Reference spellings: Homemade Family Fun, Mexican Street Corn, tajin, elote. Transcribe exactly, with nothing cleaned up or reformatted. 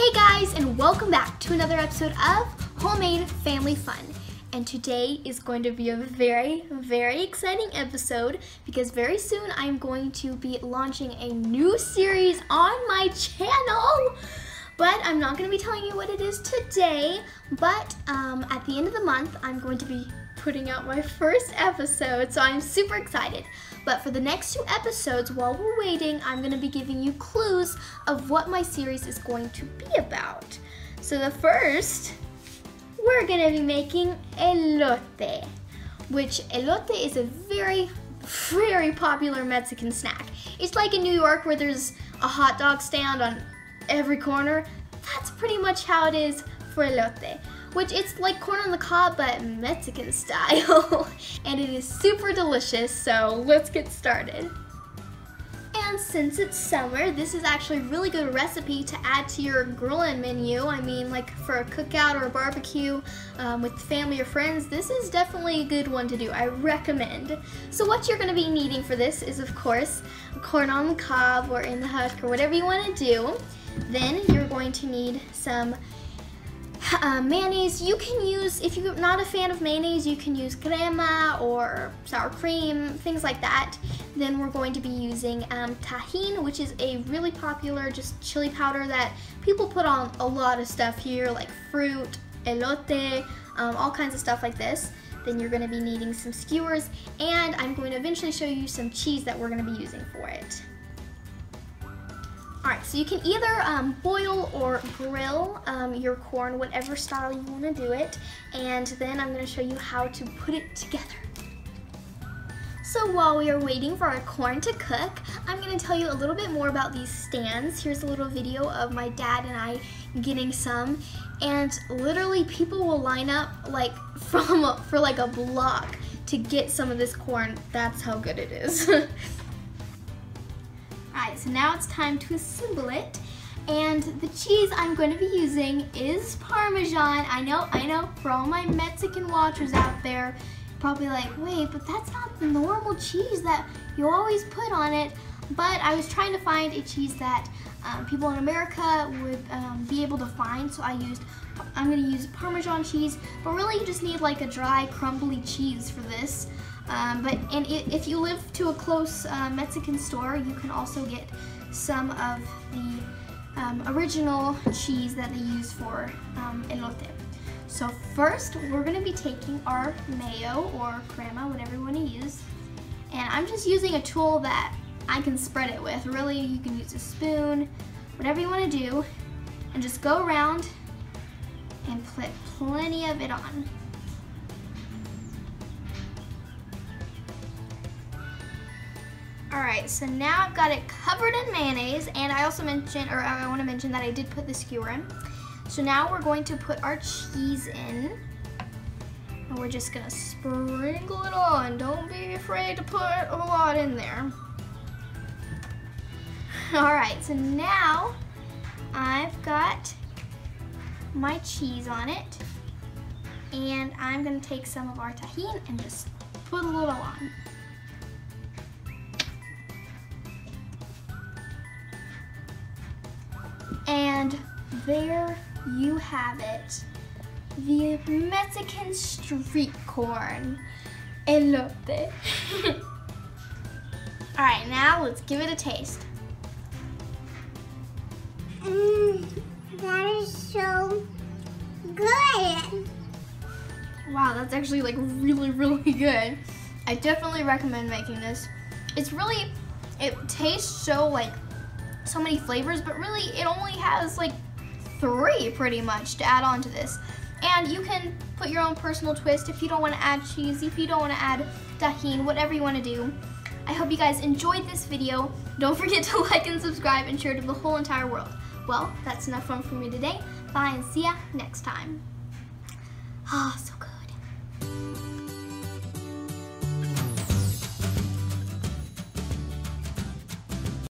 Hey guys, and welcome back to another episode of Homemade Family Fun. And today is going to be a very, very exciting episode because very soon I'm going to be launching a new series on my channel. But I'm not going to be telling you what it is today, but um, at the end of the month I'm going to be putting out my first episode, so I'm super excited. But for the next two episodes, while we're waiting, I'm going to be giving you clues of what my series is going to be about. So the first, we're going to be making elote, which elote is a very, very popular Mexican snack. It's like in New York where there's a hot dog stand on every corner. That's pretty much how it is for elote, which it's like corn on the cob, but Mexican style. And it is super delicious, so let's get started. And since it's summer, this is actually a really good recipe to add to your grill-in menu. I mean, like for a cookout or a barbecue um, with family or friends, this is definitely a good one to do. I recommend. So what you're gonna be needing for this is, of course, corn on the cob or in the husk or whatever you wanna do. Then you're going to need some Uh, mayonnaise. You can use, if you're not a fan of mayonnaise, you can use crema or sour cream, things like that. Then we're going to be using um, tajin, which is a really popular just chili powder that people put on a lot of stuff here, like fruit, elote, um, all kinds of stuff like this. Then you're going to be needing some skewers, and I'm going to eventually show you some cheese that we're going to be using for it. Alright, so you can either um, boil or grill um, your corn, whatever style you want to do it, and then I'm going to show you how to put it together. So while we are waiting for our corn to cook, I'm going to tell you a little bit more about these stands. Here's a little video of my dad and I getting some, and literally people will line up like from a, for like a block to get some of this corn. That's how good it is. So now it's time to assemble it, and the cheese I'm going to be using is Parmesan. I know, I know, for all my Mexican watchers out there, probably like, wait, but that's not the normal cheese that you always put on it. But I was trying to find a cheese that um, people in America would um, be able to find, so I used, I'm going to use Parmesan cheese, but really you just need like a dry, crumbly cheese for this. Um, but and if you live to a close uh, Mexican store, you can also get some of the um, original cheese that they use for um, elote. So first, we're going to be taking our mayo or crema, whatever you want to use, and I'm just using a tool that I can spread it with. Really, you can use a spoon, whatever you want to do, and just go around and put plenty of it on. Alright, so now I've got it covered in mayonnaise, and I also mentioned, or I want to mention that I did put the skewer in. So now we're going to put our cheese in, and we're just going to sprinkle it on. Don't be afraid to put a lot in there. Alright, so now I've got my cheese on it, and I'm going to take some of our tajin and just put a little on. And there you have it, the Mexican street corn, elote. All right, now let's give it a taste. Mm, that is so good. Wow, that's actually like really, really good. I definitely recommend making this. It's really, it tastes so like, so many flavors, but really it only has like three pretty much to add on to this, and you can put your own personal twist if you don't want to add cheese, if you don't want to add tajin, whatever you want to do. I hope you guys enjoyed this video. Don't forget to like and subscribe and share to the whole entire world. Well, that's enough fun for me today. Bye and see ya next time. Ah, so